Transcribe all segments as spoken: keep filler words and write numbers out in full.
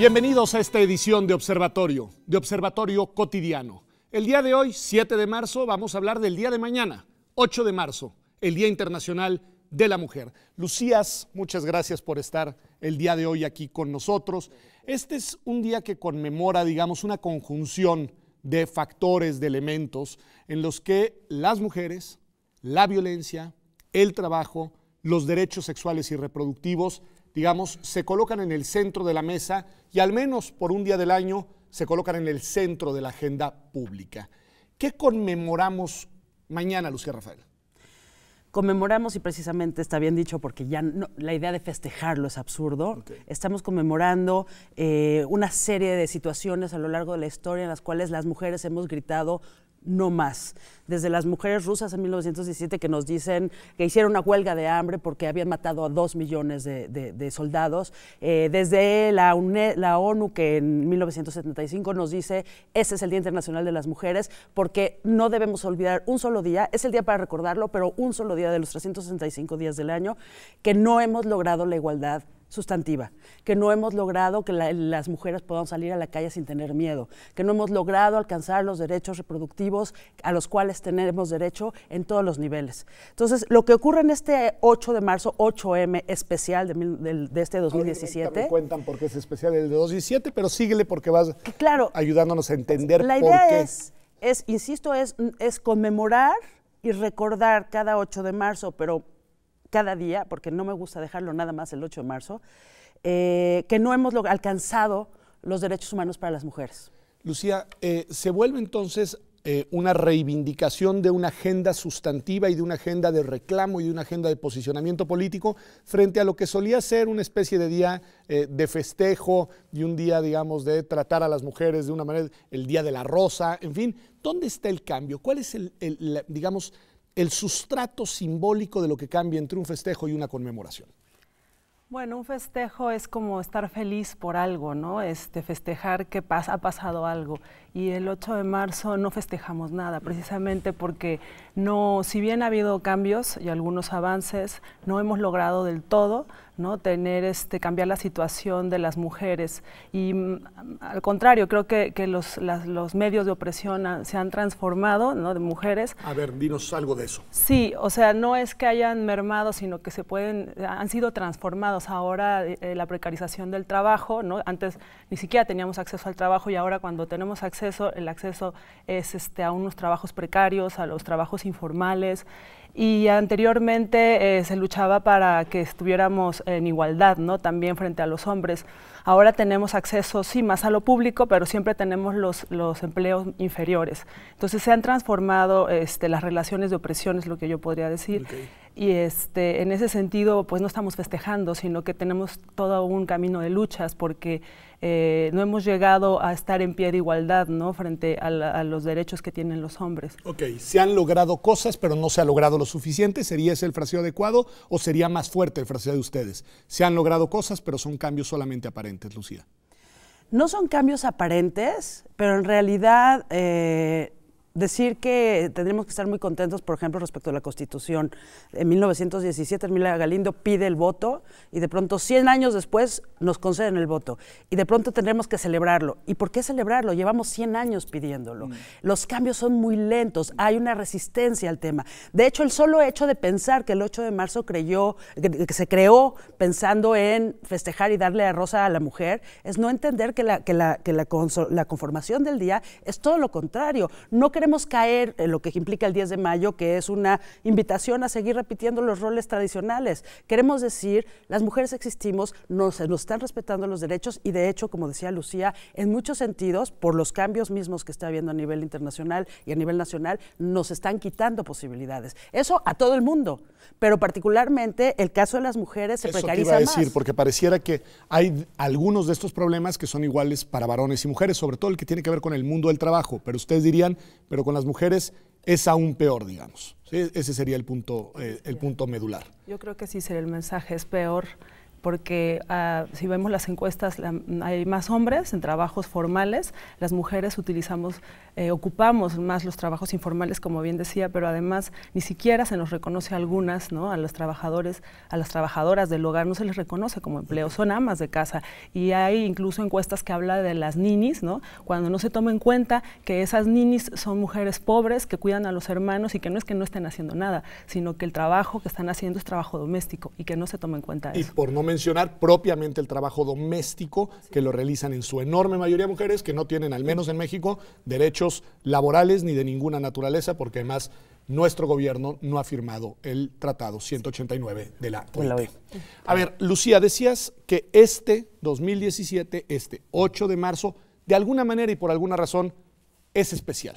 Bienvenidos a esta edición de Observatorio, de Observatorio Cotidiano. El día de hoy, siete de marzo, vamos a hablar del día de mañana, ocho de marzo, el Día Internacional de la Mujer. Lucías, muchas gracias por estar el día de hoy aquí con nosotros. Este es un día que conmemora, digamos, una conjunción de factores, de elementos, en los que las mujeres, la violencia, el trabajo, los derechos sexuales y reproductivos, digamos, se colocan en el centro de la mesa y al menos por un día del año se colocan en el centro de la agenda pública. ¿Qué conmemoramos mañana, Lucía Raphael? Conmemoramos, y precisamente está bien dicho porque ya no, la idea de festejarlo es absurdo, okay. Estamos conmemorando eh, una serie de situaciones a lo largo de la historia en las cuales las mujeres hemos gritado no más. Desde las mujeres rusas en mil novecientos diecisiete que nos dicen que hicieron una huelga de hambre porque habían matado a dos millones de, de, de soldados. Eh, desde la, UNE, la ONU que en mil novecientos setenta y cinco nos dice ese es el Día Internacional de las Mujeres porque no debemos olvidar un solo día, es el día para recordarlo, pero un solo día de los trescientos sesenta y cinco días del año que no hemos logrado la igualdad sustantiva, que no hemos logrado que la, las mujeres puedan salir a la calle sin tener miedo, que no hemos logrado alcanzar los derechos reproductivos a los cuales tenemos derecho en todos los niveles. Entonces, lo que ocurre en este ocho de marzo, ocho eme especial de, de, de este dos mil diecisiete. Ahora me cuentan por qué es especial el de dos mil diecisiete, pero síguele porque vas claro, ayudándonos a entender la idea por qué. Es, es, insisto, es, es conmemorar y recordar cada ocho de marzo, pero cada día, porque no me gusta dejarlo nada más el ocho de marzo, eh, que no hemos alcanzado los derechos humanos para las mujeres. Lucía, eh, se vuelve entonces eh, una reivindicación de una agenda sustantiva y de una agenda de reclamo y de una agenda de posicionamiento político frente a lo que solía ser una especie de día eh, de festejo y un día, digamos, de tratar a las mujeres de una manera, el Día de la Rosa, en fin. ¿Dónde está el cambio? ¿Cuál es el, el la, digamos, el sustrato simbólico de lo que cambia entre un festejo y una conmemoración? Bueno, un festejo es como estar feliz por algo, ¿no? Este, festejar que pas- ha pasado algo. Y el ocho de marzo no festejamos nada, precisamente porque no, si bien ha habido cambios y algunos avances, no hemos logrado del todo, ¿no? Tener este, cambiar la situación de las mujeres. Y al contrario, creo que, que los, las, los medios de opresión a, se han transformado, ¿no? De mujeres. A ver, dinos algo de eso. Sí, o sea, no es que hayan mermado, sino que se pueden, han sido transformados. Ahora eh, la precarización del trabajo, ¿no? Antes ni siquiera teníamos acceso al trabajo y ahora cuando tenemos acceso, el acceso es este, a unos trabajos precarios, a los trabajos informales. Y anteriormente eh, se luchaba para que estuviéramos en igualdad, ¿no? También frente a los hombres. Ahora tenemos acceso, sí, más a lo público, pero siempre tenemos los, los empleos inferiores. Entonces se han transformado este, las relaciones de opresión, es lo que yo podría decir. Okay. Y este, en ese sentido, pues no estamos festejando, sino que tenemos todo un camino de luchas, porque eh, no hemos llegado a estar en pie de igualdad, ¿no? Frente a, la, a los derechos que tienen los hombres. Ok, se han logrado cosas, pero no se ha logrado lo suficiente. ¿Sería ese el fraseo adecuado o sería más fuerte el fraseo de ustedes? Se han logrado cosas, pero son cambios solamente aparentes, Lucía. No son cambios aparentes, pero en realidad... Eh, Decir que tendríamos que estar muy contentos, por ejemplo, respecto a la Constitución. En mil novecientos diecisiete, Hermila Galindo pide el voto y de pronto, cien años después, nos conceden el voto. Y de pronto tendremos que celebrarlo. ¿Y por qué celebrarlo? Llevamos cien años pidiéndolo. Mm. Los cambios son muy lentos, hay una resistencia al tema. De hecho, el solo hecho de pensar que el ocho de marzo creyó, que, que se creó pensando en festejar y darle la rosa a la mujer, es no entender que la, que la, que la, conso, la conformación del día es todo lo contrario. No queremos caer en lo que implica el diez de mayo, que es una invitación a seguir repitiendo los roles tradicionales. Queremos decir, las mujeres existimos, nos, nos están respetando los derechos y de hecho, como decía Lucía, en muchos sentidos, por los cambios mismos que está habiendo a nivel internacional y a nivel nacional, nos están quitando posibilidades. Eso a todo el mundo, pero particularmente el caso de las mujeres se precariza más. Eso te iba a decir, porque pareciera que hay algunos de estos problemas que son iguales para varones y mujeres, sobre todo el que tiene que ver con el mundo del trabajo, pero ustedes dirían... pero con las mujeres es aún peor, digamos. ¿Sí? Ese sería el punto, eh, el punto medular. Yo creo que sí sería el mensaje, es peor porque uh, si vemos las encuestas la, hay más hombres en trabajos formales, las mujeres utilizamos, eh, ocupamos más los trabajos informales, como bien decía, pero además ni siquiera se nos reconoce a algunas, ¿no? A los trabajadores, a las trabajadoras del hogar no se les reconoce como empleo, son amas de casa, y hay incluso encuestas que habla de las ninis, ¿no? Cuando no se toma en cuenta que esas ninis son mujeres pobres que cuidan a los hermanos y que no es que no estén haciendo nada, sino que el trabajo que están haciendo es trabajo doméstico y que no se toma en cuenta eso. Y por no mencionar propiamente el trabajo doméstico, sí, que lo realizan en su enorme mayoría mujeres que no tienen, al menos en México, derechos laborales ni de ninguna naturaleza, porque además nuestro gobierno no ha firmado el Tratado ciento ochenta y nueve de la O I T. A ver, Lucía, decías que este dos mil diecisiete, este ocho de marzo, de alguna manera y por alguna razón es especial.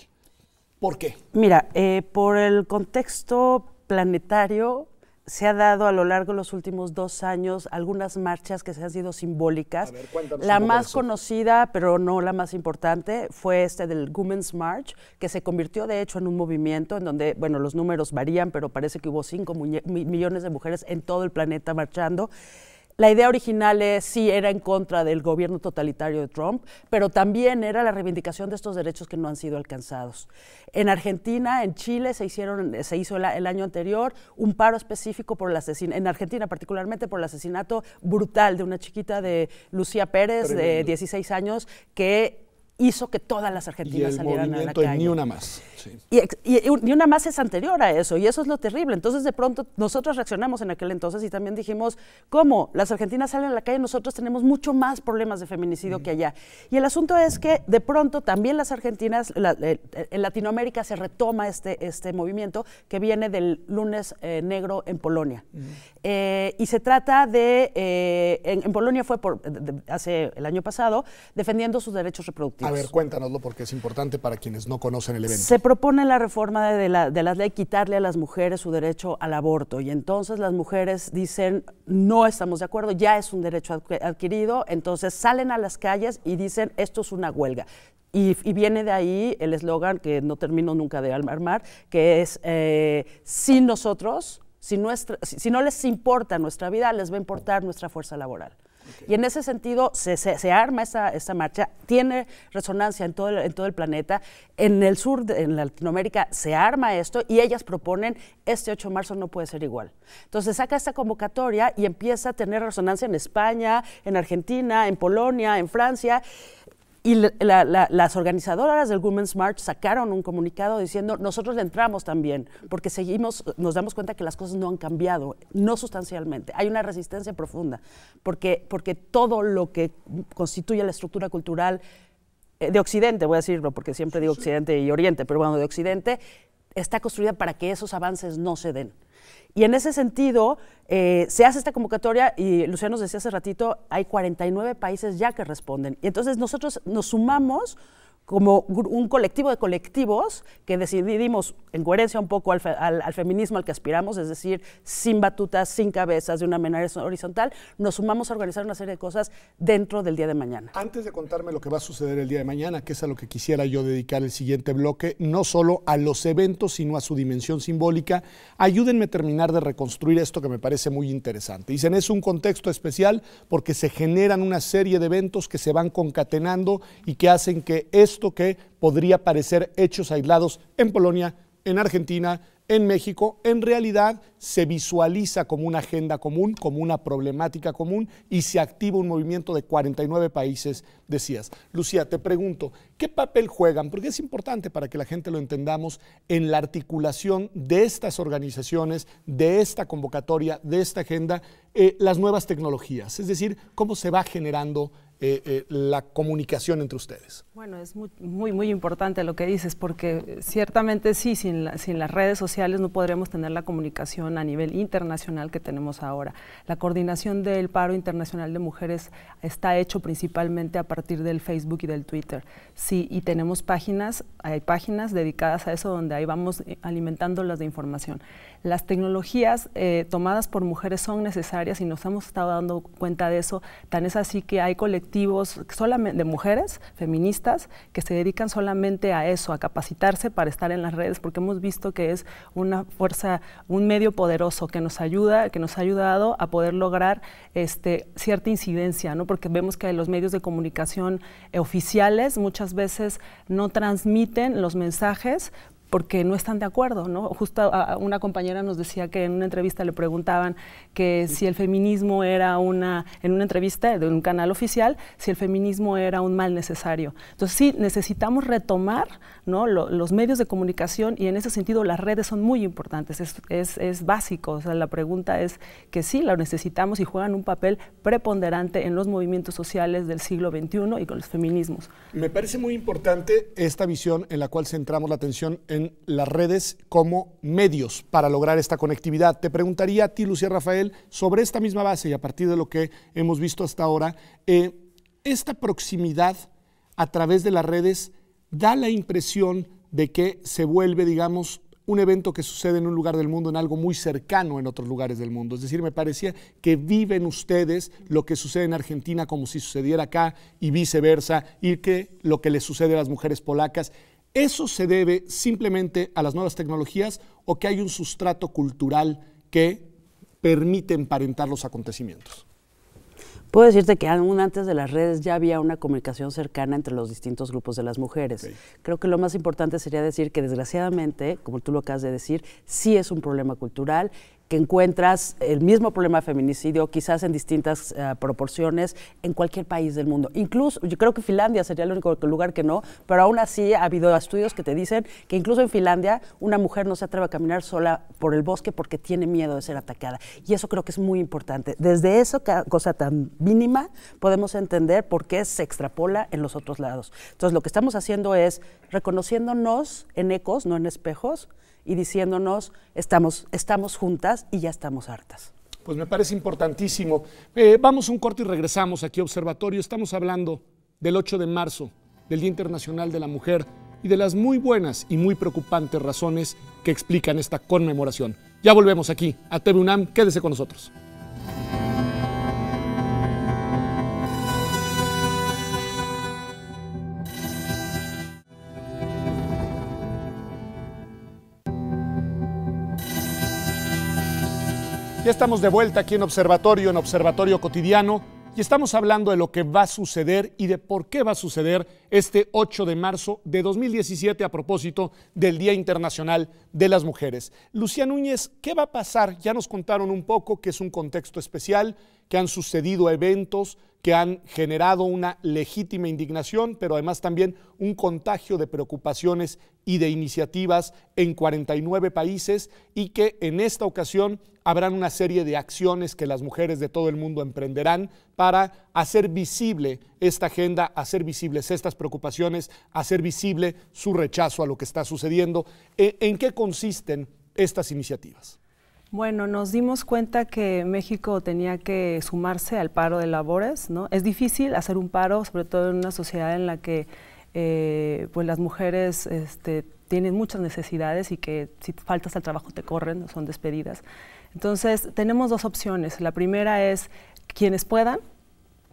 ¿Por qué? Mira, eh, por el contexto planetario se ha dado a lo largo de los últimos dos años algunas marchas que se han sido simbólicas. A ver, cuéntanos la más conocida, pero no la más importante, fue este del Women's March, que se convirtió de hecho en un movimiento en donde, bueno, los números varían, pero parece que hubo cinco millones de mujeres en todo el planeta marchando. La idea original es, sí, era en contra del gobierno totalitario de Trump, pero también era la reivindicación de estos derechos que no han sido alcanzados. En Argentina, en Chile, se hicieron, se hizo el, el año anterior un paro específico por el asesinato, en Argentina particularmente por el asesinato brutal de una chiquita de Lucía Pérez, tremendo, de dieciséis años, que hizo que todas las argentinas salieran a la calle. Ni una más. Sí. Y, y, y Ni una más es anterior a eso, y eso es lo terrible. Entonces, de pronto, nosotros reaccionamos en aquel entonces y también dijimos, ¿cómo? Las argentinas salen a la calle, nosotros tenemos mucho más problemas de feminicidio, mm, que allá. Y el asunto es que, de pronto, también las argentinas, la, eh, en Latinoamérica se retoma este, este movimiento que viene del lunes eh, negro en Polonia. Mm. Eh, y se trata de, eh, en, en Polonia fue por, de, de, hace el año pasado, defendiendo sus derechos reproductivos. A ver, cuéntanoslo porque es importante para quienes no conocen el evento. Se propone la reforma de la, de la ley, quitarle a las mujeres su derecho al aborto, y entonces las mujeres dicen, no estamos de acuerdo, ya es un derecho adquirido, entonces salen a las calles y dicen, esto es una huelga. Y, y viene de ahí el eslogan que no termino nunca de armar, que es, eh, sin nosotros, si, nuestra, si, si no les importa nuestra vida, les va a importar nuestra fuerza laboral. Okay. Y en ese sentido se, se, se arma esta, esta marcha, tiene resonancia en todo el, en todo el planeta, en el sur, de, en Latinoamérica se arma esto y ellas proponen, este ocho de marzo no puede ser igual. Entonces saca esta convocatoria y empieza a tener resonancia en España, en Argentina, en Polonia, en Francia. Y la, la, las organizadoras del Women's March sacaron un comunicado diciendo, nosotros le entramos también, porque seguimos, nos damos cuenta que las cosas no han cambiado, no sustancialmente. Hay una resistencia profunda, porque, porque todo lo que constituye la estructura cultural eh, de Occidente, voy a decirlo porque siempre digo Occidente y Oriente, pero bueno, de Occidente, está construida para que esos avances no se den. Y en ese sentido, eh, se hace esta convocatoria y Lucía nos decía hace ratito, hay cuarenta y nueve países ya que responden. Y entonces nosotros nos sumamos como un colectivo de colectivos que decidimos, en coherencia un poco al, fe, al, al feminismo al que aspiramos, es decir, sin batutas, sin cabezas, de una manera horizontal, nos sumamos a organizar una serie de cosas dentro del día de mañana. Antes de contarme lo que va a suceder el día de mañana, que es a lo que quisiera yo dedicar el siguiente bloque, no solo a los eventos, sino a su dimensión simbólica, ayúdenme a terminar de reconstruir esto que me parece muy interesante. Dicen, es un contexto especial porque se generan una serie de eventos que se van concatenando y que hacen que es esto que podría parecer hechos aislados en Polonia, en Argentina, en México, en realidad se visualiza como una agenda común, como una problemática común y se activa un movimiento de cuarenta y nueve países, decías. Lucía, te pregunto, ¿qué papel juegan? Porque es importante para que la gente lo entendamos en la articulación de estas organizaciones, de esta convocatoria, de esta agenda, eh, las nuevas tecnologías, es decir, cómo se va generando Eh, eh, la comunicación entre ustedes. Bueno, es muy, muy, muy importante lo que dices, porque ciertamente sí, sin, la, sin las redes sociales no podríamos tener la comunicación a nivel internacional que tenemos ahora. La coordinación del paro internacional de mujeres está hecho principalmente a partir del Facebook y del Twitter. Sí, y tenemos páginas, hay páginas dedicadas a eso donde ahí vamos alimentándolas de información. Las tecnologías eh, tomadas por mujeres son necesarias y nos hemos estado dando cuenta de eso. Tan es así que hay colectivos solamente de mujeres feministas que se dedican solamente a eso, a capacitarse para estar en las redes, porque hemos visto que es una fuerza, un medio poderoso que nos ayuda, que nos ha ayudado a poder lograr este, cierta incidencia, ¿no? Porque vemos que los medios de comunicación eh, oficiales muchas veces no transmiten los mensajes porque no están de acuerdo, ¿no? Justo a una compañera nos decía que en una entrevista le preguntaban que si el feminismo era una, en una entrevista de un canal oficial, si el feminismo era un mal necesario. Entonces sí, necesitamos retomar, ¿no?, Lo, los medios de comunicación, y en ese sentido las redes son muy importantes, es, es, es básico. O sea, la pregunta es que sí, la necesitamos y juegan un papel preponderante en los movimientos sociales del siglo veintiuno y con los feminismos. Me parece muy importante esta visión en la cual centramos la atención en las redes como medios para lograr esta conectividad. Te preguntaría a ti, Lucía Raphael, sobre esta misma base y a partir de lo que hemos visto hasta ahora, eh, esta proximidad a través de las redes da la impresión de que se vuelve, digamos, un evento que sucede en un lugar del mundo en algo muy cercano en otros lugares del mundo. Es decir, me parecía que viven ustedes lo que sucede en Argentina como si sucediera acá y viceversa, y que lo que les sucede a las mujeres polacas, ¿eso se debe simplemente a las nuevas tecnologías o que hay un sustrato cultural que permite emparentar los acontecimientos? Puedo decirte que aún antes de las redes ya había una comunicación cercana entre los distintos grupos de las mujeres. Okay. Creo que lo más importante sería decir que desgraciadamente, como tú lo acabas de decir, sí es un problema cultural, que encuentras el mismo problema de feminicidio, quizás en distintas uh, proporciones, en cualquier país del mundo. Incluso, yo creo que Finlandia sería el único lugar que no, pero aún así ha habido estudios que te dicen que incluso en Finlandia una mujer no se atreve a caminar sola por el bosque porque tiene miedo de ser atacada. Y eso creo que es muy importante. Desde esa cosa tan mínima podemos entender por qué se extrapola en los otros lados. Entonces, lo que estamos haciendo es reconociéndonos en ecos, no en espejos, y diciéndonos, estamos, estamos juntas y ya estamos hartas. Pues me parece importantísimo. Eh, vamos un corte y regresamos aquí a Observatorio. Estamos hablando del ocho de marzo, del Día Internacional de la Mujer, y de las muy buenas y muy preocupantes razones que explican esta conmemoración. Ya volvemos aquí a T V UNAM. Quédese con nosotros. Ya estamos de vuelta aquí en Observatorio, en Observatorio Cotidiano, y estamos hablando de lo que va a suceder y de por qué va a suceder este ocho de marzo de dos mil diecisiete a propósito del Día Internacional de las Mujeres. Lucía Núñez, ¿qué va a pasar? Ya nos contaron un poco que es un contexto especial, que han sucedido eventos que han generado una legítima indignación, pero además también un contagio de preocupaciones y de iniciativas en cuarenta y nueve países, y que en esta ocasión habrán una serie de acciones que las mujeres de todo el mundo emprenderán para hacer visible esta agenda, hacer visibles estas preocupaciones, hacer visible su rechazo a lo que está sucediendo. ¿En qué consisten estas iniciativas? Bueno, nos dimos cuenta que México tenía que sumarse al paro de labores, ¿no? Es difícil hacer un paro, sobre todo en una sociedad en la que eh, pues las mujeres este, tienen muchas necesidades y que si faltas al trabajo te corren, son despedidas. Entonces, tenemos dos opciones. La primera es quienes puedan,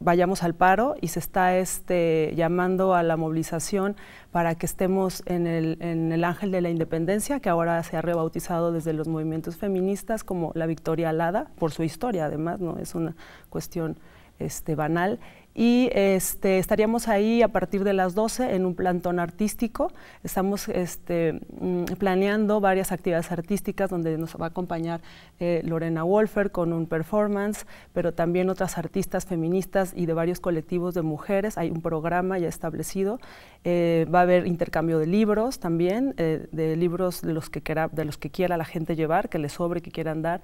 vayamos al paro, y se está este, llamando a la movilización para que estemos en el, en el Ángel de la Independencia, que ahora se ha rebautizado desde los movimientos feministas como la Victoria Alada, por su historia además, no es una cuestión este, banal. Y este, estaríamos ahí a partir de las doce en un plantón artístico. Estamos este, planeando varias actividades artísticas donde nos va a acompañar eh, Lorena Wolfer con un performance, pero también otras artistas feministas y de varios colectivos de mujeres. Hay un programa ya establecido. Eh, va a haber intercambio de libros también, eh, de libros de los que quiera, de los que quiera la gente llevar, que les sobre, que quieran dar,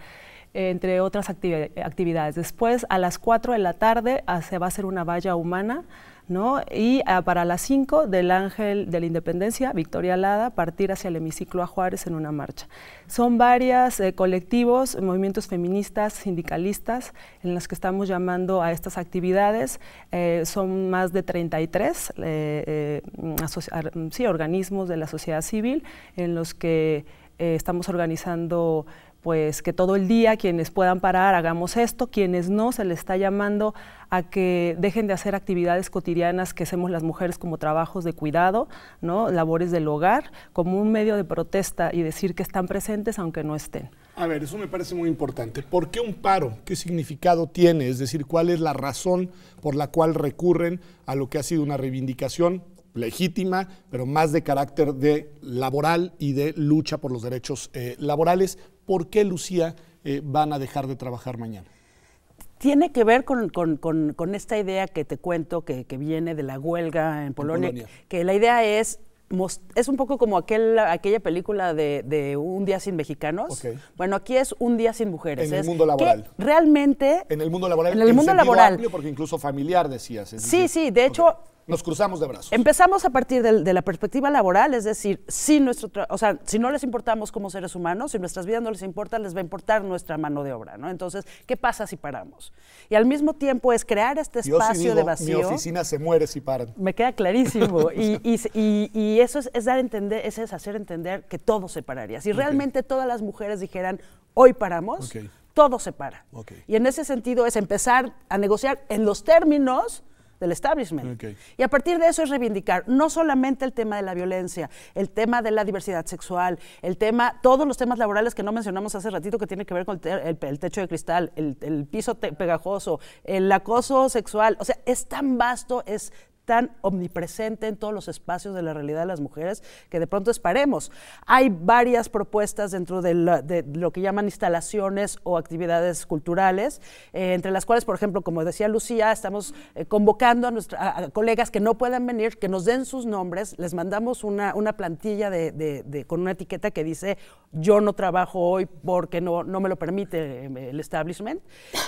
entre otras activi- actividades. Después, a las cuatro de la tarde, a, se va a hacer una valla humana, ¿no? Y a, para las cinco, del Ángel de la Independencia, Victoria Alada, partir hacia el hemiciclo a Juárez en una marcha. Son varios eh, colectivos, movimientos feministas, sindicalistas, en los que estamos llamando a estas actividades. Eh, son más de treinta y tres eh, eh, sí, organismos de la sociedad civil en los que eh, estamos organizando pues que todo el día quienes puedan parar hagamos esto, quienes no se les está llamando a que dejen de hacer actividades cotidianas que hacemos las mujeres como trabajos de cuidado, ¿no? Labores del hogar, como un medio de protesta y decir que están presentes aunque no estén. A ver, eso me parece muy importante. ¿Por qué un paro? ¿Qué significado tiene? Es decir, ¿cuál es la razón por la cual recurren a lo que ha sido una reivindicación legítima, pero más de carácter de laboral y de lucha por los derechos eh, laborales? ¿Por qué, Lucía, eh, van a dejar de trabajar mañana? Tiene que ver con, con, con, con esta idea que te cuento, que, que viene de la huelga en Polonia, en Polonia. Que la idea es... Es un poco como aquel, aquella película de, de Un día sin mexicanos. Okay. Bueno, aquí es Un día sin mujeres. En el es mundo laboral. Realmente. En el mundo laboral. En el mundo laboral. Amplio porque incluso familiar decías. Es sí, decir, sí, de hecho. Okay. Nos cruzamos de brazos. Empezamos a partir de, de la perspectiva laboral, es decir, si, nuestro o sea, si no les importamos como seres humanos, si nuestras vidas no les importan, les va a importar nuestra mano de obra, ¿no? Entonces, ¿qué pasa si paramos? Y al mismo tiempo es crear este Yo espacio sí digo, de vacío. Mi oficina se muere si paran. Me queda clarísimo. y, y, y, y eso es, es dar a entender, es hacer entender que todo se pararía. Si okay. realmente todas las mujeres dijeran, hoy paramos, okay. todo se para. Okay. Y en ese sentido es empezar a negociar en los términos del establishment. Okay. Y a partir de eso es reivindicar no solamente el tema de la violencia, el tema de la diversidad sexual, el tema, todos los temas laborales que no mencionamos hace ratito que tiene que ver con el, te el, el techo de cristal, el, el piso pegajoso, el acoso sexual, o sea, es tan vasto, es tan omnipresente en todos los espacios de la realidad de las mujeres que de pronto esparemos. Hay varias propuestas dentro de, la, de lo que llaman instalaciones o actividades culturales, eh, entre las cuales, por ejemplo, como decía Lucía, estamos eh, convocando a, nuestra, a, a colegas que no puedan venir, que nos den sus nombres, les mandamos una, una plantilla de, de, de, con una etiqueta que dice yo no trabajo hoy porque no, no me lo permite el establishment,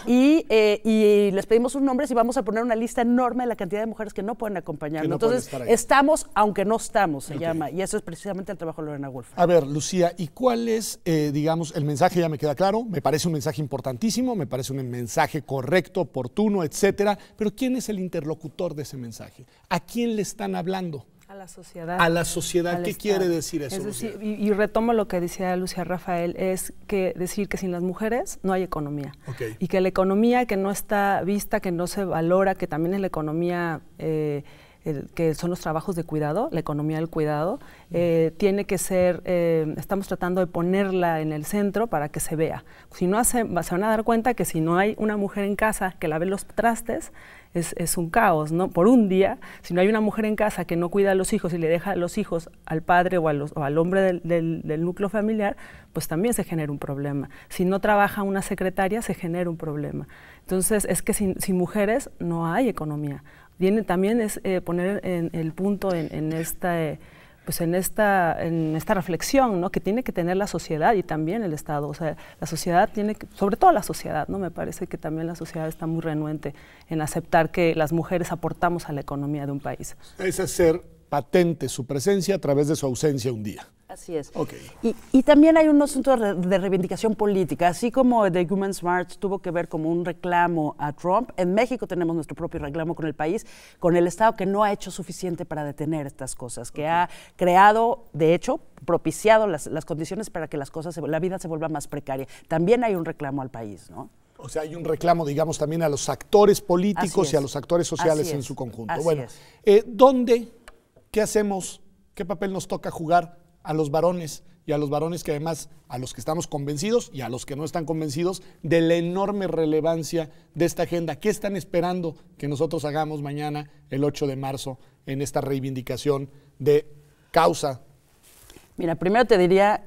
y, eh, y les pedimos sus nombres y vamos a poner una lista enorme de la cantidad de mujeres que no pueden acompañarnos. No Entonces, estamos aunque no estamos, se okay. llama, y eso es precisamente el trabajo de Lorena Wolfer. A ver, Lucía, ¿y cuál es, eh, digamos, el mensaje? Ya me queda claro, me parece un mensaje importantísimo, me parece un mensaje correcto, oportuno, etcétera, pero ¿quién es el interlocutor de ese mensaje? ¿A quién le están hablando? A la sociedad. A la sociedad, ¿qué quiere decir eso? Es decir, y, y retomo lo que decía Lucía Raphael, es que decir que sin las mujeres no hay economía. Okay. Y que la economía que no está vista, que no se valora, que también es la economía, eh, el, que son los trabajos de cuidado, la economía del cuidado, eh, mm. tiene que ser, eh, estamos tratando de ponerla en el centro para que se vea. Si no hace, se van a dar cuenta que si no hay una mujer en casa que lave los trastes, Es, es un caos, ¿no? Por un día, si no hay una mujer en casa que no cuida a los hijos y le deja a los hijos al padre o, a los, o al hombre del, del, del núcleo familiar, pues también se genera un problema. Si no trabaja una secretaria, se genera un problema. Entonces, es que sin, sin mujeres no hay economía. Viene, también es eh, poner en, el punto en, en esta... Eh, pues en esta, en esta reflexión, ¿no? Que tiene que tener la sociedad y también el Estado. O sea, la sociedad tiene que, sobre todo la sociedad, ¿no? Me parece que también la sociedad está muy renuente en aceptar que las mujeres aportamos a la economía de un país. Es hacer patente su presencia a través de su ausencia un día. Así es. Okay. Y, y también hay un asunto de reivindicación política, así como The Women's March tuvo que ver como un reclamo a Trump, en México tenemos nuestro propio reclamo con el país, con el Estado que no ha hecho suficiente para detener estas cosas, que okay. ha creado, de hecho, propiciado las, las condiciones para que las cosas, se, la vida se vuelva más precaria. También hay un reclamo al país, ¿no? O sea, hay un reclamo, digamos, también a los actores políticos y a los actores sociales en su conjunto. Así bueno, es. Eh, ¿dónde, qué hacemos, qué papel nos toca jugar a los varones y a los varones que además, a los que estamos convencidos y a los que no están convencidos de la enorme relevancia de esta agenda? ¿Qué están esperando que nosotros hagamos mañana, el ocho de marzo, en esta reivindicación de causa? Mira, primero te diría,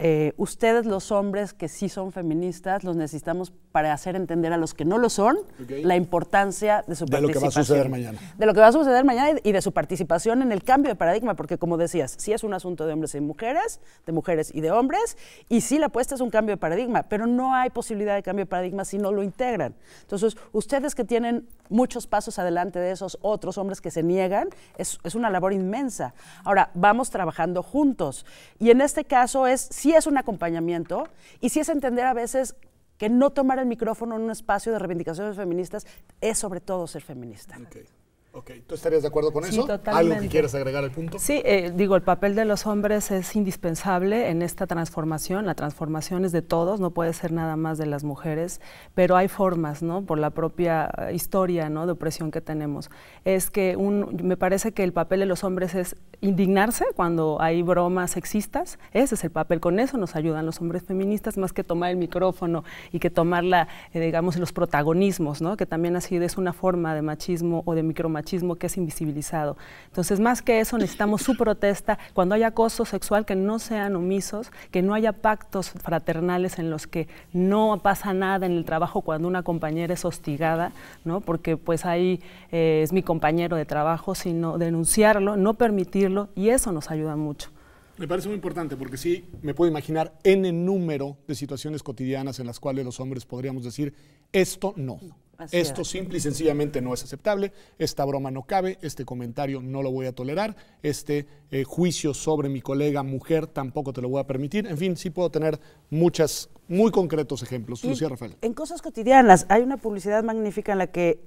eh, ustedes los hombres que sí son feministas, los necesitamos para hacer entender a los que no lo son okay. la importancia de su de participación. De lo que va a suceder mañana. De lo que va a suceder mañana y de su participación en el cambio de paradigma, porque como decías, sí es un asunto de hombres y mujeres, de mujeres y de hombres, y sí la apuesta es un cambio de paradigma, pero no hay posibilidad de cambio de paradigma si no lo integran. Entonces, ustedes que tienen muchos pasos adelante de esos otros hombres que se niegan, es, es una labor inmensa. Ahora, vamos trabajando juntos, y en este caso es, sí es un acompañamiento, y sí es entender a veces que no tomar el micrófono en un espacio de reivindicaciones feministas es sobre todo ser feminista. Okay. Ok, ¿tú estarías de acuerdo con sí, eso? Totalmente. ¿Algo que quieras agregar al punto? Sí, eh, digo, el papel de los hombres es indispensable en esta transformación, la transformación es de todos, no puede ser nada más de las mujeres, pero hay formas, ¿no? Por la propia historia, ¿no?, de opresión que tenemos. Es que un, me parece que el papel de los hombres es indignarse cuando hay bromas sexistas, ese es el papel, con eso nos ayudan los hombres feministas, más que tomar el micrófono y que tomar, la, eh, digamos, los protagonismos, ¿no?, que también así es una forma de machismo o de micromachismo machismo que es invisibilizado. Entonces, más que eso, necesitamos su protesta. Cuando haya acoso sexual, que no sean omisos, que no haya pactos fraternales en los que no pasa nada en el trabajo cuando una compañera es hostigada, ¿no?, porque pues ahí eh, es mi compañero de trabajo, sino denunciarlo, no permitirlo, y eso nos ayuda mucho. Me parece muy importante porque sí, me puedo imaginar ene número de situaciones cotidianas en las cuales los hombres podríamos decir, esto no. no. Así Esto es. simple y sencillamente no es aceptable, esta broma no cabe, este comentario no lo voy a tolerar, este eh, juicio sobre mi colega mujer tampoco te lo voy a permitir. En fin, sí puedo tener muchas, muy concretos ejemplos. Y, Lucía Raphael. En cosas cotidianas, hay una publicidad magnífica en la que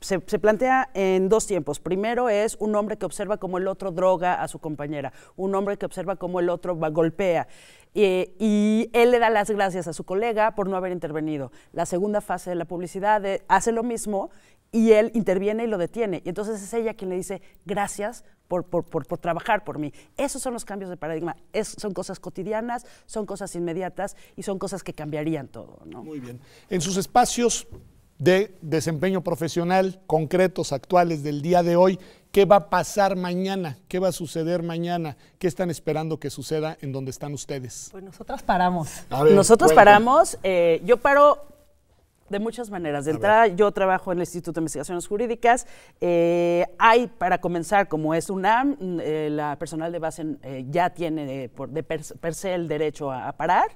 se, se plantea en dos tiempos. Primero es un hombre que observa cómo el otro droga a su compañera, un hombre que observa cómo el otro va, golpea. Eh, y él le da las gracias a su colega por no haber intervenido. La segunda fase de la publicidad de, hace lo mismo y él interviene y lo detiene. Y entonces es ella quien le dice gracias por, por, por, por trabajar por mí. Esos son los cambios de paradigma. Es, son cosas cotidianas, son cosas inmediatas y son cosas que cambiarían todo, ¿no? Muy bien. En sus espacios de desempeño profesional concretos, actuales, del día de hoy, ¿qué va a pasar mañana? ¿Qué va a suceder mañana? ¿Qué están esperando que suceda en donde están ustedes? Pues nosotras paramos. A ver, nosotros cuenta. paramos, eh, yo paro de muchas maneras. De entrada, yo trabajo en el Instituto de Investigaciones Jurídicas. Eh, hay, para comenzar, como es UNAM, eh, la personal de base eh, ya tiene de, por, de per, per se el derecho a, a parar.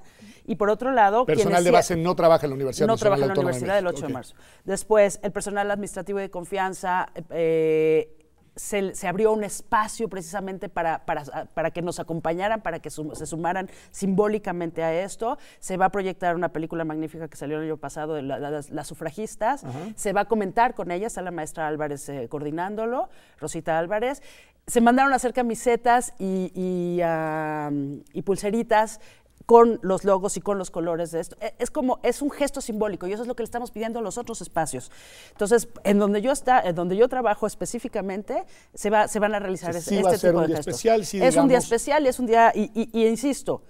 Y por otro lado… Personal de base no trabaja en la Universidad No trabaja en la Universidad del ocho de marzo. Después, el personal administrativo y de confianza… Eh, Se, se abrió un espacio precisamente para, para, para que nos acompañaran, para que sum, se sumaran simbólicamente a esto. Se va a proyectar una película magnífica que salió el año pasado de la, la, las, las sufragistas. Uh-huh. Se va a comentar con ellas, está la maestra Álvarez eh, coordinándolo, Rosita Álvarez. Se mandaron a hacer camisetas y, y, uh, y pulseritas con los logos y con los colores de esto. Es como, es un gesto simbólico y eso es lo que le estamos pidiendo a los otros espacios. Entonces, en donde yo está, en donde yo trabajo específicamente, se va, se van a realizar sí, este, sí va este a ser tipo un de día gestos. Especial, sí, es digamos. un día especial y es un día, y, y, y insisto,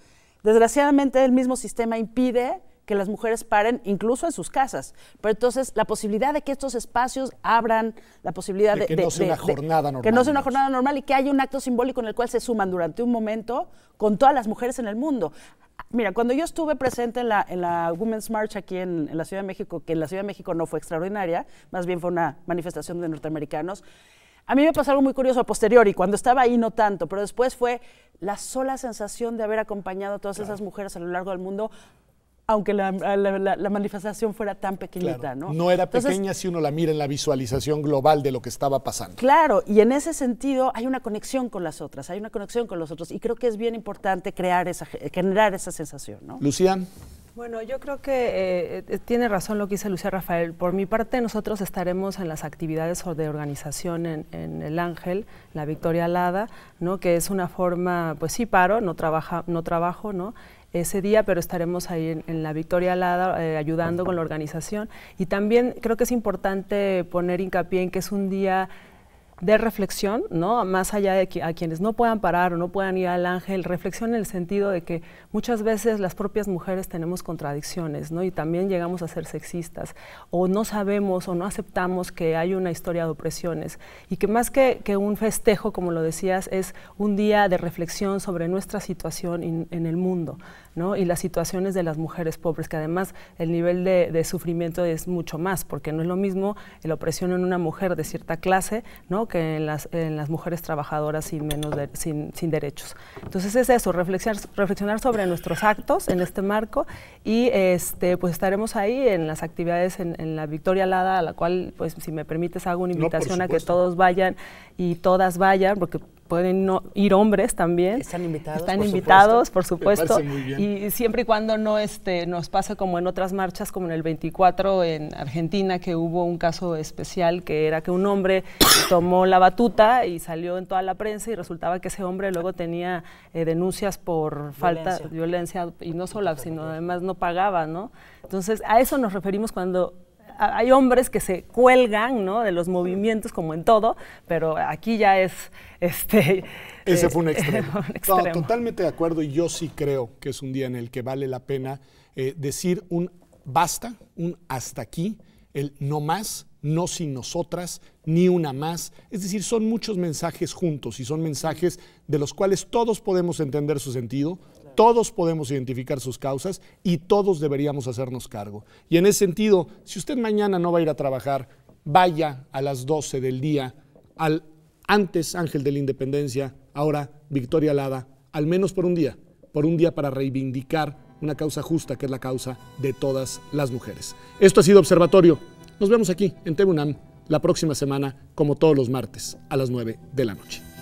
desgraciadamente el mismo sistema impide que las mujeres paren incluso en sus casas. Pero entonces la posibilidad de que estos espacios abran, la posibilidad de, de que de, no sea de, una jornada de, normal. Que no sea una jornada normal y que haya un acto simbólico en el cual se suman durante un momento con todas las mujeres en el mundo. Mira, cuando yo estuve presente en la, en la Women's March aquí en, en la Ciudad de México, que en la Ciudad de México no fue extraordinaria, más bien fue una manifestación de norteamericanos, a mí me pasó algo muy curioso a posteriori, cuando estaba ahí no tanto, pero después fue la sola sensación de haber acompañado a todas claro. esas mujeres a lo largo del mundo, aunque la, la, la, la manifestación fuera tan pequeñita, claro, ¿no? No era Entonces, pequeña si uno la mira en la visualización global de lo que estaba pasando. Claro, y en ese sentido hay una conexión con las otras, hay una conexión con los otros, y creo que es bien importante crear esa, generar esa sensación, ¿no? Lucía. Bueno, yo creo que eh, tiene razón lo que dice Lucía Raphael. Por mi parte, nosotros estaremos en las actividades de organización en, en El Ángel, la Victoria Alada, ¿no?, que es una forma, pues sí paro, no, trabaja, no trabajo, ¿no?, ese día, pero estaremos ahí en, en la Victoria Alada eh, ayudando con la organización. Y también creo que es importante poner hincapié en que es un día de reflexión, ¿no?, más allá de que, a quienes no puedan parar o no puedan ir al Ángel, reflexión en el sentido de que muchas veces las propias mujeres tenemos contradicciones, ¿no?, y también llegamos a ser sexistas, o no sabemos o no aceptamos que hay una historia de opresiones, y que más que, que un festejo, como lo decías, es un día de reflexión sobre nuestra situación in, en el mundo, ¿no?, y las situaciones de las mujeres pobres, que además el nivel de, de sufrimiento es mucho más, porque no es lo mismo la opresión en una mujer de cierta clase, ¿no?, que en las, en las mujeres trabajadoras sin, menos de, sin, sin derechos. Entonces es eso, reflexionar, reflexionar sobre nuestros actos en este marco, y este, pues estaremos ahí en las actividades en, en la Victoria Alada, a la cual, pues si me permites, hago una invitación no, a que todos vayan y todas vayan, porque pueden no, ir hombres también. Están invitados. Están por invitados, supuesto. por supuesto. Me parece muy bien. Y siempre y cuando no este, nos pase como en otras marchas, como en el veinticuatro en Argentina, que hubo un caso especial que era que un hombre tomó la batuta y salió en toda la prensa y resultaba que ese hombre luego tenía eh, denuncias por falta de violencia, y no solo, sino además no pagaba, ¿no? Entonces, a eso nos referimos cuando... Hay hombres que se cuelgan, ¿no?, de los movimientos, como en todo, pero aquí ya es... este Ese eh, fue un extremo. un extremo. No, totalmente de acuerdo, y yo sí creo que es un día en el que vale la pena eh, decir un basta, un hasta aquí, el no más, no sin nosotras, ni una más. Es decir, son muchos mensajes juntos y son mensajes de los cuales todos podemos entender su sentido, todos podemos identificar sus causas y todos deberíamos hacernos cargo. Y en ese sentido, si usted mañana no va a ir a trabajar, vaya a las doce del día, al antes Ángel de la Independencia, ahora Victoria Lada, al menos por un día, por un día para reivindicar una causa justa, que es la causa de todas las mujeres. Esto ha sido Observatorio. Nos vemos aquí en T V UNAM la próxima semana, como todos los martes, a las nueve de la noche.